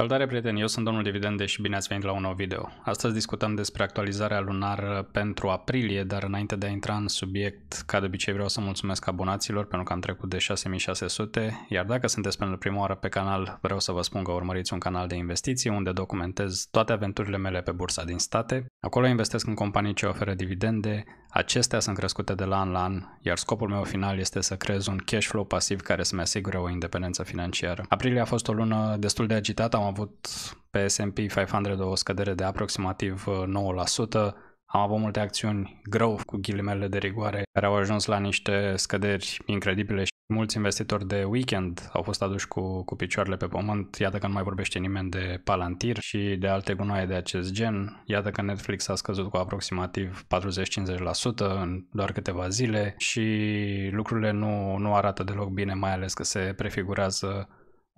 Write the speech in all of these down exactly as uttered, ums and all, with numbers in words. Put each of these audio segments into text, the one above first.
Salutare prieteni, eu sunt Domnul Dividende și bine ați venit la un nou video. Astăzi discutăm despre actualizarea lunară pentru aprilie, dar înainte de a intra în subiect, ca de obicei vreau să mulțumesc abonaților pentru că am trecut de șase mii șase sute, iar dacă sunteți pentru prima oară pe canal, vreau să vă spun că urmăriți un canal de investiții unde documentez toate aventurile mele pe bursa din state. Acolo investesc în companii ce oferă dividende, acestea sunt crescute de la an la an, iar scopul meu final este să creez un cash flow pasiv care să-mi asigure o independență financiară. Aprilie a fost o lună destul de agitată, am avut pe S and P cinci sute o scădere de aproximativ nouă la sută, am avut multe acțiuni growth cu ghilimele de rigoare care au ajuns la niște scăderi incredibile și mulți investitori de weekend au fost aduși cu, cu picioarele pe pământ. Iată că nu mai vorbește nimeni de Palantir și de alte gunoaie de acest gen. Iată că Netflix a scăzut cu aproximativ patruzeci cincizeci la sută în doar câteva zile și lucrurile nu, nu arată deloc bine, mai ales că se prefigurează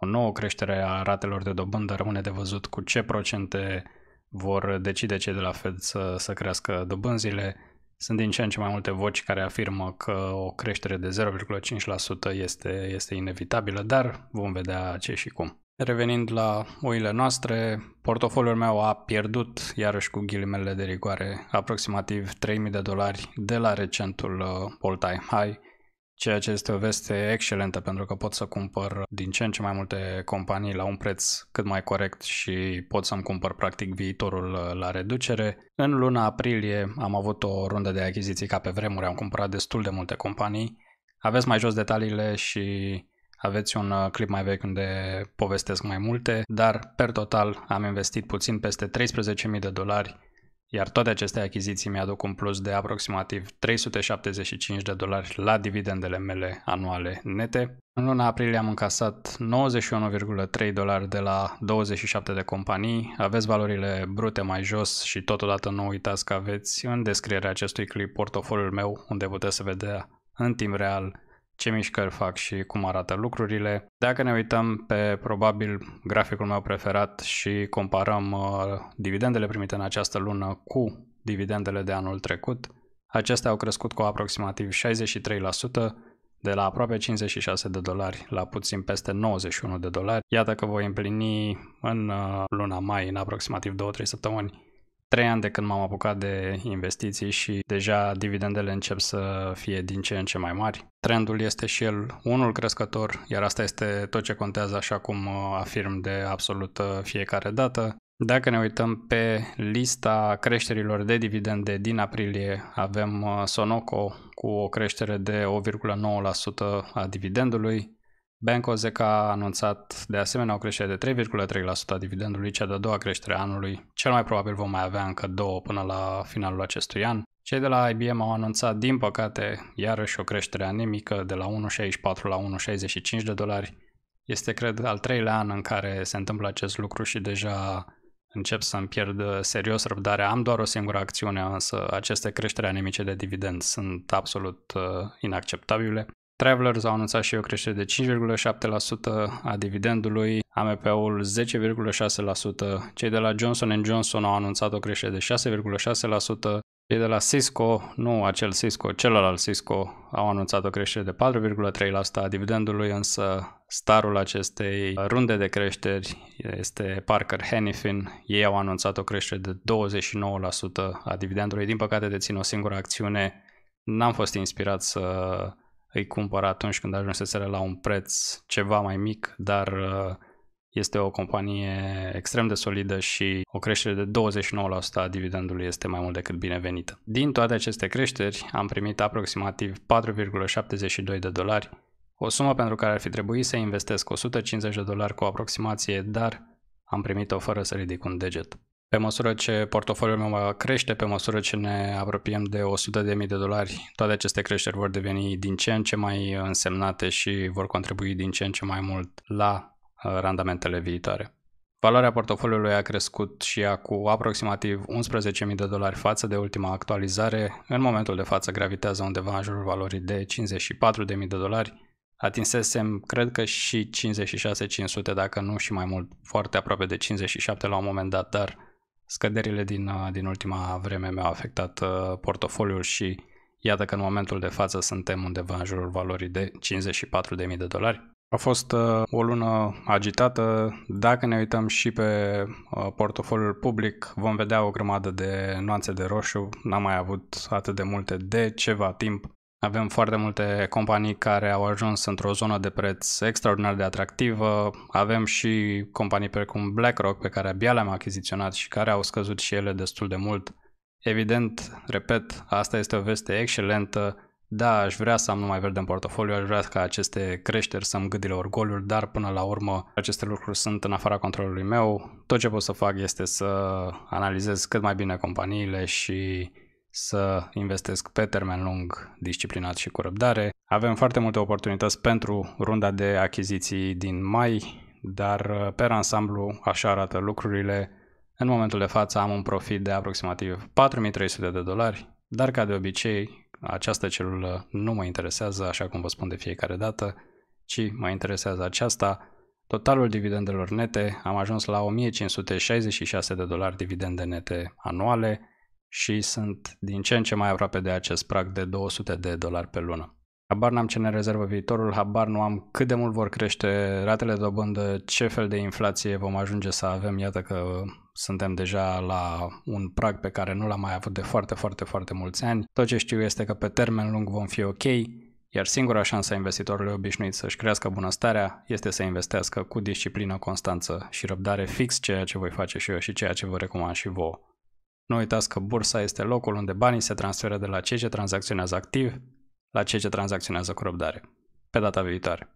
o nouă creștere a ratelor de dobândă. Rămâne de văzut cu ce procente vor decide cei de la Fed să, să crească dobânzile. Sunt din ce în ce mai multe voci care afirmă că o creștere de zero virgulă cinci la sută este, este inevitabilă, dar vom vedea ce și cum. Revenind la oile noastre, portofoliul meu a pierdut, iarăși cu ghilimele de rigoare, aproximativ trei mii de dolari de la recentul all-time high, ceea ce este o veste excelentă pentru că pot să cumpăr din ce în ce mai multe companii la un preț cât mai corect și pot să-mi cumpăr practic viitorul la reducere. În luna aprilie am avut o rundă de achiziții ca pe vremuri, am cumpărat destul de multe companii. Aveți mai jos detaliile și aveți un clip mai vechi unde povestesc mai multe, dar per total am investit puțin peste treisprezece mii de dolari, iar toate aceste achiziții mi-aduc un plus de aproximativ trei sute șaptezeci și cinci de dolari la dividendele mele anuale nete. În luna aprilie am încasat nouăzeci și unu virgulă trei dolari de la douăzeci și șapte de companii. Aveți valorile brute mai jos și totodată nu uitați că aveți în descrierea acestui clip portofoliul meu unde puteți să vedea în timp real ce mișcări fac și cum arată lucrurile. Dacă ne uităm pe probabil graficul meu preferat și comparăm uh, dividendele primite în această lună cu dividendele de anul trecut, acestea au crescut cu aproximativ șaizeci și trei la sută, de la aproape cincizeci și șase de dolari la puțin peste nouăzeci și unu de dolari. Iată că voi împlini în uh, luna mai, în aproximativ două trei săptămâni, trei ani de când m-am apucat de investiții și deja dividendele încep să fie din ce în ce mai mari. Trendul este și el unul crescător, iar asta este tot ce contează, așa cum afirm de absolut fiecare dată. Dacă ne uităm pe lista creșterilor de dividende din aprilie, avem Sonoco cu o creștere de opt virgulă nouă la sută a dividendului. BancoZeca a anunțat de asemenea o creștere de trei virgulă trei la sută a dividendului, cea de-a doua creștere a anului. Cel mai probabil vom mai avea încă două până la finalul acestui an. Cei de la I B M au anunțat, din păcate, iarăși o creștere anemică de la unu virgulă șaizeci și patru la unu virgulă șaizeci și cinci de dolari. Este, cred, al treilea an în care se întâmplă acest lucru și deja încep să-mi pierd serios răbdarea. Am doar o singură acțiune, însă aceste creșteri anemice de dividend sunt absolut uh, inacceptabile. Travelers au anunțat și o creștere de cinci virgulă șapte la sută a dividendului, A M P-ul zece virgulă șase la sută, cei de la Johnson and Johnson au anunțat o creștere de șase virgulă șase la sută, cei de la Cisco, nu acel Cisco, celălalt Cisco, au anunțat o creștere de patru virgulă trei la sută a dividendului, însă starul acestei runde de creșteri este Parker Hannifin. Ei au anunțat o creștere de douăzeci și nouă la sută a dividendului. Din păcate dețin o singură acțiune, n-am fost inspirat să îi cumpăr atunci când ajunseseră la un preț ceva mai mic, dar este o companie extrem de solidă și o creștere de douăzeci și nouă la sută a dividendului este mai mult decât binevenită. Din toate aceste creșteri am primit aproximativ patru virgulă șaptezeci și doi de dolari, o sumă pentru care ar fi trebuit să investesc o sută cincizeci de dolari cu aproximație, dar am primit-o fără să ridic un deget. Pe măsură ce portofoliul meu crește, pe măsură ce ne apropiem de o sută de mii de dolari, toate aceste creșteri vor deveni din ce în ce mai însemnate și vor contribui din ce în ce mai mult la randamentele viitoare. Valoarea portofoliului a crescut și ea cu aproximativ unsprezece mii de dolari față de ultima actualizare. În momentul de față gravitează undeva în jurul valorii de cincizeci și patru de mii de dolari. Atinsesem, cred că și cincizeci și șase cinci sute, dacă nu și mai mult, foarte aproape de cincizeci și șapte la un moment dat, dar scăderile din, din ultima vreme mi-au afectat portofoliul și iată că în momentul de față suntem undeva în jurul valorii de cincizeci și patru de mii de dolari. A fost o lună agitată. Dacă ne uităm și pe portofoliul public, vom vedea o grămadă de nuanțe de roșu. N-am mai avut atât de multe de ceva timp. Avem foarte multe companii care au ajuns într-o zonă de preț extraordinar de atractivă. Avem și companii precum BlackRock, pe care abia le-am achiziționat și care au scăzut și ele destul de mult. Evident, repet, asta este o veste excelentă. Da, aș vrea să am numai verde în portofoliu, aș vrea ca aceste creșteri să-mi gâdile orgoliul, dar până la urmă aceste lucruri sunt în afara controlului meu. Tot ce pot să fac este să analizez cât mai bine companiile și să investesc pe termen lung, disciplinat și cu răbdare. Avem foarte multe oportunități pentru runda de achiziții din mai, dar pe ansamblu așa arată lucrurile. În momentul de față am un profit de aproximativ patru mii trei sute de dolari, dar ca de obicei, această celulă nu mă interesează, așa cum vă spun de fiecare dată, ci mă interesează aceasta. Totalul dividendelor nete, am ajuns la o mie cinci sute șaizeci și șase de dolari dividende nete anuale și sunt din ce în ce mai aproape de acest prag de două sute de dolari pe lună. Habar n-am ce ne rezervă viitorul, habar nu am cât de mult vor crește ratele de dobândă, ce fel de inflație vom ajunge să avem. Iată că suntem deja la un prag pe care nu l-am mai avut de foarte, foarte, foarte mulți ani. Tot ce știu este că pe termen lung vom fi ok, iar singura șansă a investitorului obișnuit să-și crească bunăstarea este să investească cu disciplină, constanță și răbdare, fix ceea ce voi face și eu și ceea ce vă recomand și vouă. Nu uitați că bursa este locul unde banii se transferă de la cei ce tranzacționează activ la cei ce tranzacționează cu răbdare. Pe data viitoare!